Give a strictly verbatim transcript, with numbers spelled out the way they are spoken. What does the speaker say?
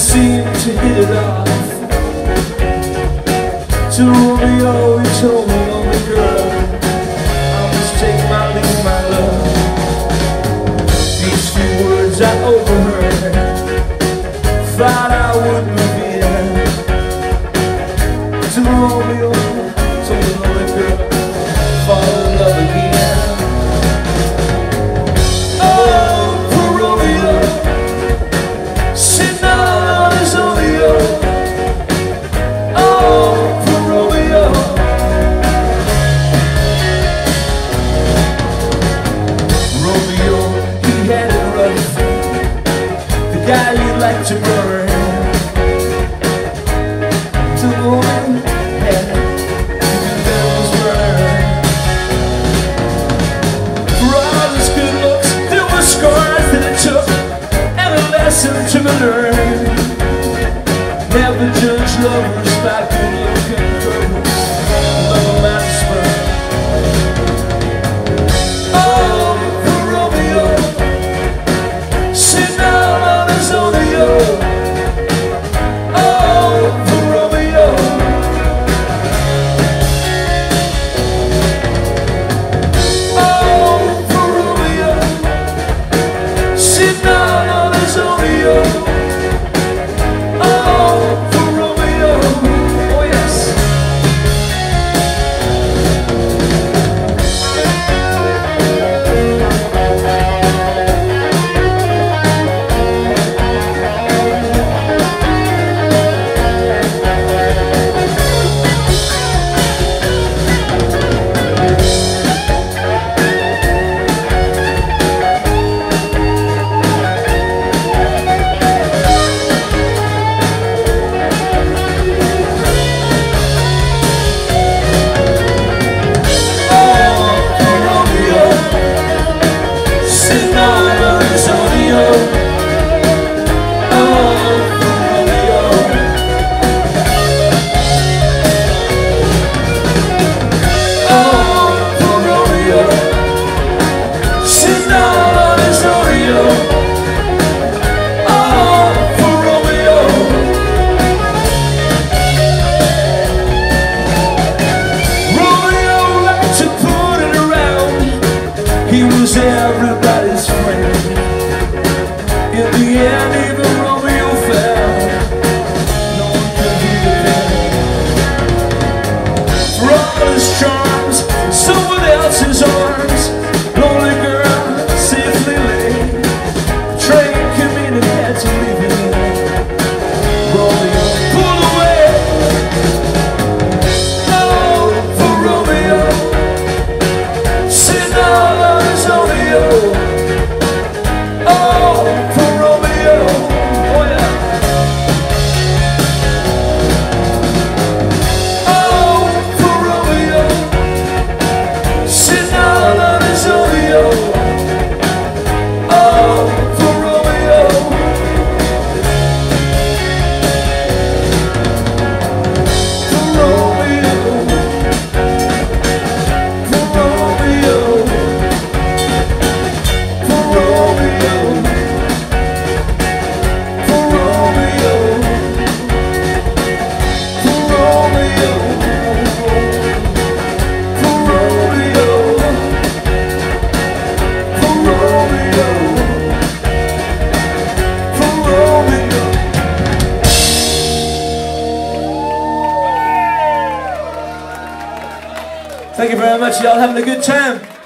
seem to hit it off. To Romeo, he told me on the girl, I must take my leave, my love. These few words I overheard, thought I would reveal. To Romeo, told me on the girl, fall in love again. Oh, poor Romeo, sitting on his own. Guy you'd like to burn, to burn, burn. For all his good looks, there were scars that it took, and a lesson to be learned. Never judge lovers by good looking girls. Love them out of spur. Oh, for Romeo, sit down. He was everybody's friend. In the end, even Romeo fell. No one could hear him. For all his charms, someone else's arms, lonely girl safely lay. The train came in and had to leave him. Romeo pulled away. Oh, for Romeo, sit down. Thank you very much, y'all having a good time.